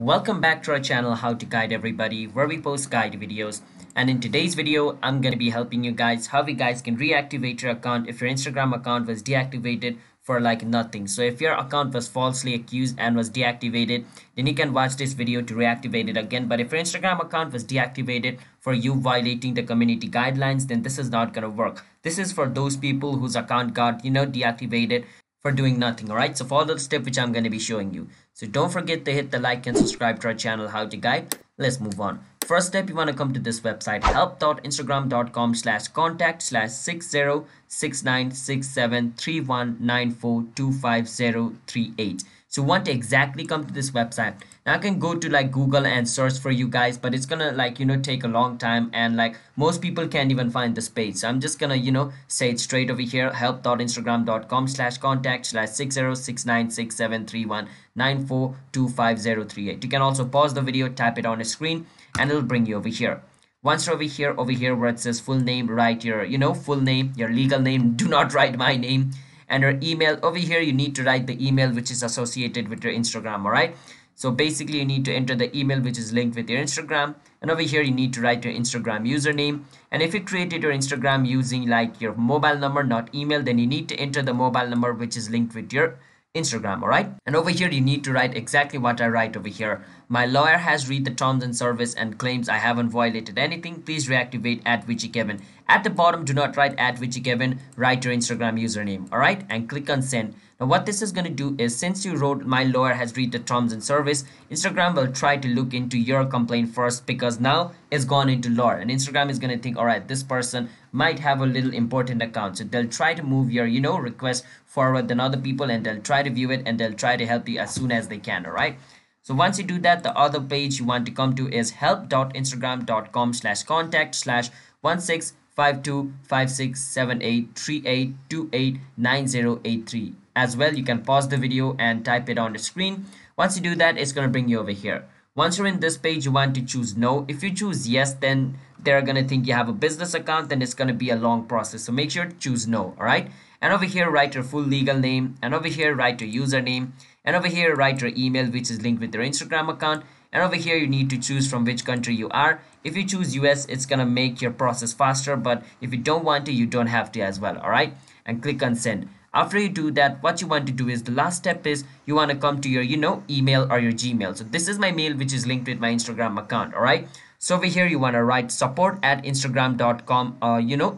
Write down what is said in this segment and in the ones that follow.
Welcome back to our channel How to Guide, everybody, where we post guide videos. And in today's video, I'm going to be helping you guys how you guys can reactivate your account if your Instagram account was deactivated for like nothing. So if your account was falsely accused and was deactivated, then you can watch this video to reactivate it again. But if your Instagram account was deactivated for you violating the community guidelines, then this is not going to work. This is for those people whose account got, deactivated for doing nothing. All right, so follow the step which I'm going to be showing you. So don't forget to hit the like and subscribe to our channel HowToGuide. Let's move on. First step, you want to come to this website, help.instagram.com/contact/6069673194250038. So you want to exactly come to this website. Now I can go to like Google and search for you guys, but it's gonna take a long time, and like most people can't even find this page. So I'm just gonna say it straight over here, help.instagram.com/contact/6069673194250038. You can also pause the video, tap it on the screen, and it'll bring you over here. Once you're over here where it says full name, write your full name, your legal name. Do not write my name. And your email. Over here you need to write the email which is associated with your Instagram. All right, so basically you need to enter the email which is linked with your Instagram, and over here you need to write your Instagram username. And if you created your Instagram using like your mobile number, not email, then you need to enter the mobile number which is linked with your Instagram. All right, and over here you need to write exactly what I write over here. My lawyer has read the terms and service and claims I haven't violated anything. Please reactivate at Vichy Kevin. At the bottom, do not write at Vichy Kevin, write your Instagram username. All right, and click on send. Now what this is going to do is, since you wrote my lawyer has read the terms and service, Instagram will try to look into your complaint first, because now it's gone into lawyer, and Instagram is going to think, all right, this person might have a little important account, so they'll try to move your request forward than other people, and they'll try to view it, and they'll try to help you as soon as they can. All right, so once you do that, the other page you want to come to is help.instagram.com/contact/1652567838289083. As well, you can pause the video and type it on the screen. Once you do that, it's going to bring you over here. Once you're in this page, you want to choose no. If you choose yes, then they're going to think you have a business account, then it's going to be a long process. So make sure to choose no. All right, and over here write your full legal name, and over here write your username, and over here write your email which is linked with your Instagram account, and over here you need to choose from which country you are. If you choose US, it's gonna make your process faster, but if you don't want to, you don't have to as well. All right, and click on send. After you do that, what you want to do is, the last step is you want to come to your email or your Gmail. So this is my mail which is linked with my Instagram account. All right, so over here you want to write support@instagram.com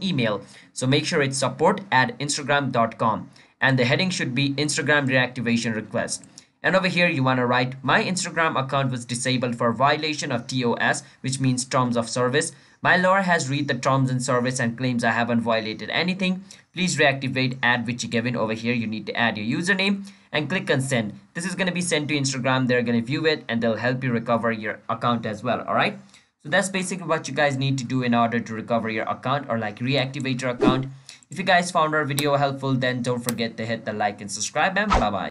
email. So make sure it's support@instagram.com, and the heading should be Instagram reactivation request. And over here you want to write, my Instagram account was disabled for violation of TOS, which means terms of service. My lawyer has read the terms and service and claims I haven't violated anything. Please reactivate at Vichy Kevin. Over here you need to add your username and click on send. This is going to be sent to Instagram. They're going to view it, and they'll help you recover your account as well. All right, so that's basically what you guys need to do in order to recover your account or like reactivate your account. If you guys found our video helpful, then don't forget to hit the like and subscribe, and bye-bye.